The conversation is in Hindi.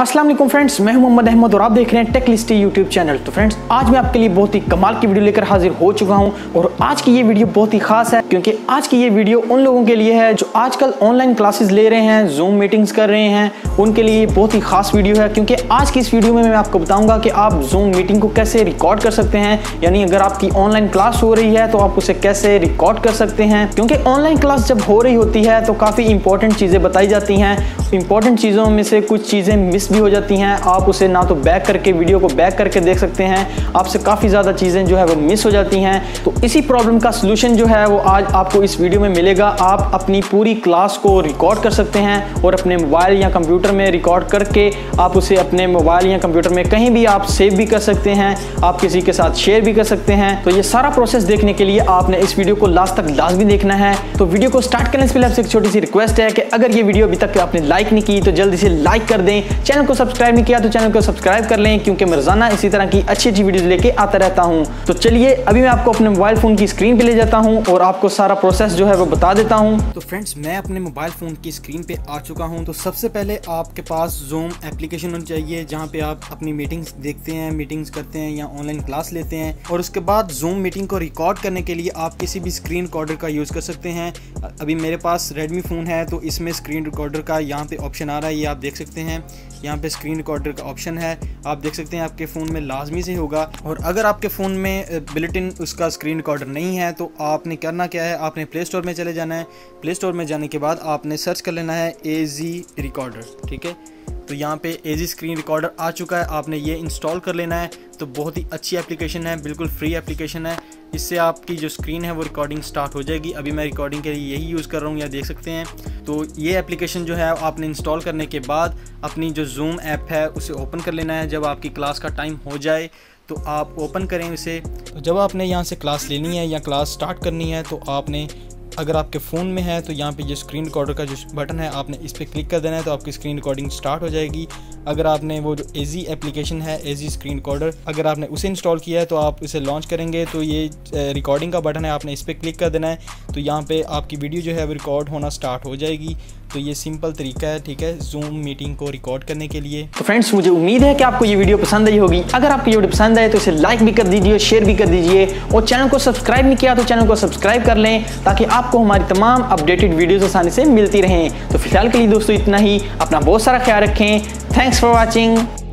अस्सलाम वालेकुम फ्रेंड्स, मैं हूं मोहम्मद अहमद और आप देख रहे हैं टेक लिस्टी यूट्यूब चैनल। तो फ्रेंड्स, आज मैं आपके लिए बहुत ही कमाल की वीडियो लेकर हाजिर हो चुका हूं और आज की ये वीडियो बहुत ही खास है क्योंकि आज की ये वीडियो उन लोगों के लिए है जो आजकल ऑनलाइन क्लासेस ले रहे हैं, जूम मीटिंग्स कर रहे हैं। उनके लिए बहुत ही खास वीडियो है क्योंकि आज की इस वीडियो में मैं आपको बताऊंगा कि आप जूम मीटिंग को कैसे रिकॉर्ड कर सकते हैं, यानी अगर आपकी ऑनलाइन क्लास हो रही है तो आप उसे कैसे रिकॉर्ड कर सकते हैं। क्योंकि ऑनलाइन क्लास जब हो रही होती है तो काफ़ी इंपॉर्टेंट चीज़ें बताई जाती हैं, इंपॉर्टेंट चीज़ों में से कुछ चीज़ें मिस भी हो जाती हैं। आप उसे ना तो बैक करके, वीडियो को बैक करके देख सकते हैं, आपसे काफ़ी ज़्यादा चीज़ें जो है वो मिस हो जाती हैं। तो इसी प्रॉब्लम का सलूशन जो है वो आज आपको इस वीडियो में मिलेगा। आप अपनी पूरी क्लास को रिकॉर्ड कर सकते हैं और अपने मोबाइल या कंप्यूटर में रिकॉर्ड करके आप उसे अपने मोबाइल या कंप्यूटर में कहीं भी आप सेव भी कर सकते हैं, आप किसी के साथ शेयर भी कर सकते हैं। तो ये सारा प्रोसेस देखने के लिए आपने इस वीडियो को लास्ट तक लाजमी देखना है। तो वीडियो को स्टार्ट करने से पहले आपसे एक छोटी सी रिक्वेस्ट है कि अगर ये वीडियो अभी तक आपने लाइक नहीं की तो जल्दी से लाइक कर दें। चैनल को सब्सक्राइब नहीं किया तो चैनल को सब्सक्राइब कर लें क्योंकि मैं रोजाना इसी तरह की अच्छी अच्छी वीडियोस लेके आता रहता हूं। तो चलिए, अभी मैं आपको अपने मोबाइल फोन की स्क्रीन पे ले जाता हूं और आपको सारा प्रोसेस जो है वो बता देता हूं। तो फ्रेंड्स, मैं अपने मोबाइल फोन की स्क्रीन पे आ चुका हूं। तो सबसे पहले आपके पास जूम एप्लीकेशन होनी चाहिए जहाँ पे आप अपनी मीटिंग्स देखते हैं, मीटिंग्स करते हैं या ऑनलाइन क्लास लेते हैं। और उसके बाद जूम मीटिंग को रिकॉर्ड करने के लिए आप किसी भी स्क्रीन रिकॉर्डर का यूज कर सकते हैं। अभी मेरे पास रेडमी फोन है तो इसमें स्क्रीन रिकॉर्डर का यहाँ पे ऑप्शन आ रहा है, ये आप देख सकते हैं। यहाँ पे स्क्रीन रिकॉर्डर का ऑप्शन है, आप देख सकते हैं आपके फ़ोन में लाजमी से होगा। और अगर आपके फ़ोन में बिल्ट इन उसका स्क्रीन रिकॉर्डर नहीं है तो आपने करना क्या है, आपने प्ले स्टोर में चले जाना है। प्ले स्टोर में जाने के बाद आपने सर्च कर लेना है AG रिकॉर्डर, ठीक है। तो यहाँ पे AG स्क्रीन रिकॉर्डर आ चुका है, आपने ये इंस्टॉल कर लेना है। तो बहुत ही अच्छी एप्लीकेशन है, बिल्कुल फ्री एप्लीकेशन है। इससे आपकी जो स्क्रीन है वो रिकॉर्डिंग स्टार्ट हो जाएगी। अभी मैं रिकॉर्डिंग के लिए यही यूज़ कर रहा हूँ, या देख सकते हैं। तो ये एप्लीकेशन जो है आपने इंस्टॉल करने के बाद अपनी जो जूम ऐप है उसे ओपन कर लेना है। जब आपकी क्लास का टाइम हो जाए तो आप ओपन करें उसे। तो जब आपने यहाँ से क्लास लेनी है या क्लास स्टार्ट करनी है तो आपने, अगर आपके फ़ोन में है तो यहाँ पे जो स्क्रीन रिकॉर्डर का जो बटन है आपने इस पर क्लिक कर देना है तो आपकी स्क्रीन रिकॉर्डिंग स्टार्ट हो जाएगी। अगर आपने वो जो AG एप्लीकेशन है, AG स्क्रीन रिकॉर्डर, अगर आपने उसे इंस्टॉल किया है तो आप उसे लॉन्च करेंगे तो ये रिकॉर्डिंग का बटन है, आपने इस पर क्लिक कर देना है। तो यहाँ पे आपकी वीडियो जो है वो रिकॉर्ड होना स्टार्ट हो जाएगी। तो ये सिंपल तरीका है, ठीक है, जूम मीटिंग को रिकॉर्ड करने के लिए। तो फ्रेंड्स, मुझे उम्मीद है कि आपको ये वीडियो पसंद आई होगी। अगर आपको ये वीडियो पसंद आए तो इसे लाइक भी कर दीजिए, शेयर भी कर दीजिए और चैनल को सब्सक्राइब नहीं किया तो चैनल को सब्सक्राइब कर लें ताकि आपको हमारी तमाम अपडेटेड वीडियोस आसानी से मिलती रहें। तो फिलहाल के लिए दोस्तों इतना ही, अपना बहुत सारा ख्याल रखें। Thanks for watching.